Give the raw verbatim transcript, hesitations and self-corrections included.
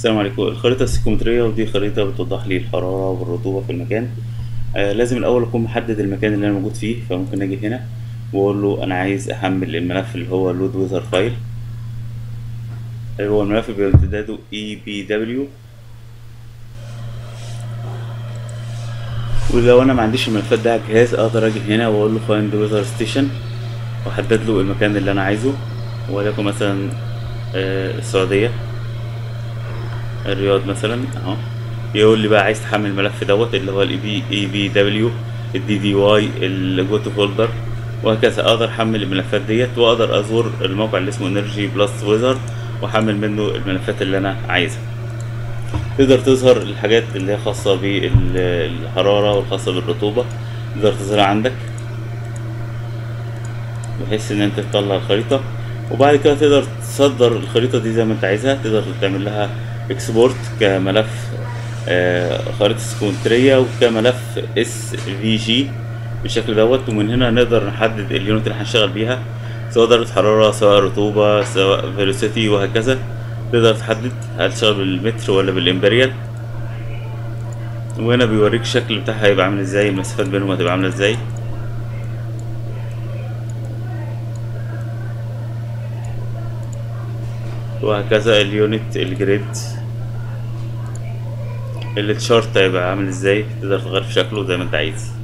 السلام عليكم. الخريطة السيكومترية، ودي خريطة بتوضح لي الحرارة والرطوبة في المكان. آه لازم الأول أكون محدد المكان اللي أنا موجود فيه، فممكن أجي هنا وأقول له أنا عايز أحمل الملف اللي هو Load weather File. هو الملف بامتداده إي بي دبليو، ولو أنا ما عنديش الملفات ده على الجهاز أقدر أجي هنا وأقول له Find weather Station وأحدد له المكان اللي أنا عايزه، وليكن مثلا آه السعودية، الرياض مثلا اهو. يقول لي بقى عايز تحمل الملف دوت اللي هو الاي بي اي بي دبليو، الدي دي واي، الجوت فولدر، وهكذا. اقدر احمل الملفات ديت، واقدر ازور الموقع اللي اسمه انرجي بلس ويزر واحمل منه الملفات اللي انا عايزها. تقدر تظهر الحاجات اللي هي خاصه بالحراره والخاصه بالرطوبه، تقدر تظهرها عندك بحيث ان انت تطلع الخريطه، وبعد كده تقدر تصدر الخريطه دي زي ما انت عايزها. تقدر تعمل لها اكسبورت كملف آه خريطة سيكومترية، وكملف اس في جي بالشكل دوت. ومن هنا نقدر نحدد اليونت اللي هنشتغل بيها، سواء درجة حرارة، سواء رطوبة، سواء فيلوسيتي، وهكذا. تقدر تحدد هتشتغل بالمتر ولا بالامبريال، وهنا بيوريك الشكل بتاعها هيبقى عامل ازاي، المسافات بينهم هتبقى عاملة ازاي. وهكذا اليونت، الجريد، التشارت هيبقى عامل ازاي، تقدر تغير في شكله زي ما انت عايز.